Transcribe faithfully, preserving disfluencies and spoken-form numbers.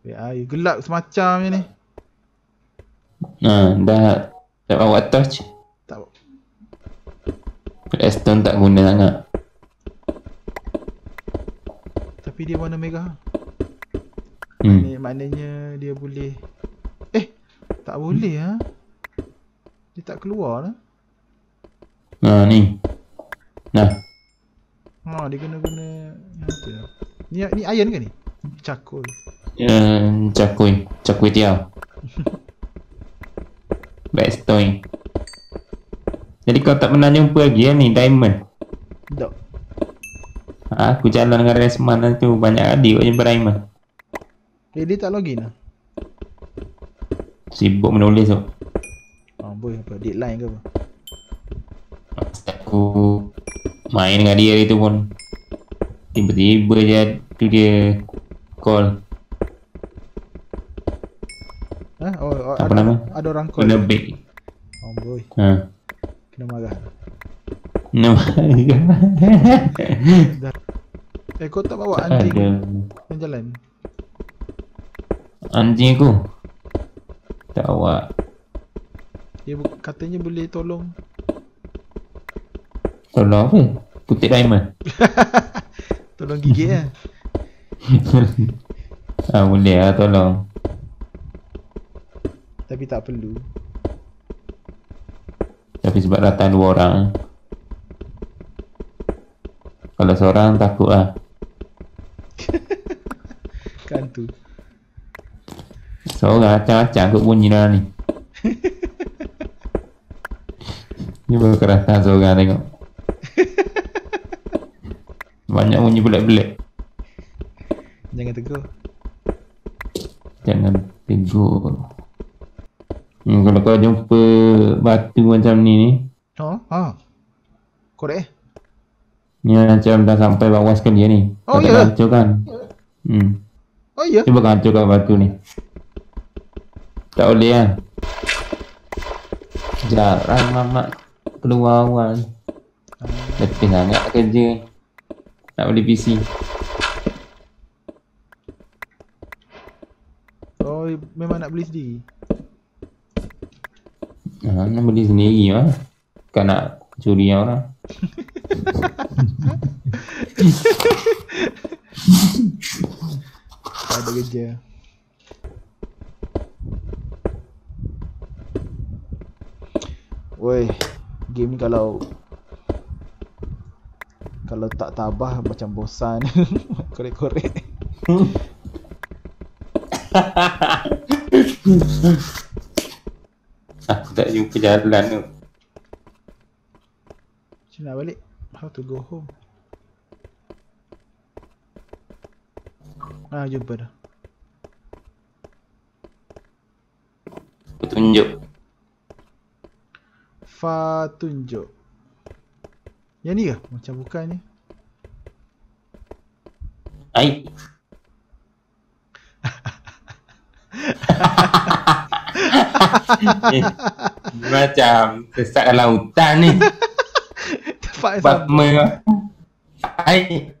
Biar air gelap semacam je ni. Haa, dah tak bawa torch. Tak bawa Redstone tak guna sangat. Tapi dia warna merah. Hmm. Maknanya dia boleh. Eh, tak boleh lah. Dia tak keluar lah. Haa ni. Nah. Haa dia kena guna yang ni, ni iron ke ni? Cakul. Hmm, cakul. Cakul tiaw. Redstone. Jadi kau tak pernah jumpa lagi ya ni diamond? Tak. Ha, aku jalan dengan Resmanc tu banyak kali kau jumpa diamond. Eh, dia tak login lah. Sibuk menulis tu. Oh boy, apa deadline ke apa? Aku main dengan dia hari tu pun tiba-tiba je tu dia call. Ha? Oh, oh, apa ada, nama? Ada orang call. Kena beg. Oh boy. Ha. Kena marah. Kena marah. Eh, kau tak bawa anjing yang jalan? Anjing aku tak bawa. Dia katanya boleh tolong. Tolong apa? Kutip diamond. Tolong gigit lah. Ah, boleh lah tolong. Tapi tak perlu. Tapi sebab datang dua orang. Kalau seorang takut lah. Kan tu. Seorang acang-acang kot bunyi dah ni. Ni baru keratan seorang tengok. Banyak bunyi belat-belat. Jangan tegur. Jangan tegur. Hmm, kalau kau jumpa batu macam ni ni. Oh, ha. Korek eh? Ni macam dah sampai bawah sekali ni. Oh ya. Kau kan. Hmm. Oh ya. Cuba hancurkan batu ni. Tak boleh kan. Jarang mamak keluar awal. Letih sangat kerja. Nak beli P C. Oh, memang nak beli sendiri. Haa, nak beli sendiri lah. Bukan nak curi orang. Tak ada kerja. Woi, game ni kalau Kalau tak tabah macam bosan. Korek-korek. Aku tak jumpa jalan tu. Macam nak balik? How to go home? Ah, jumpa dah. Petunjuk Fa tunjuk. Yang ni ke? Macam bukan ni. Aik. Macam sesat dalam hutan ni. Tempat sama. Air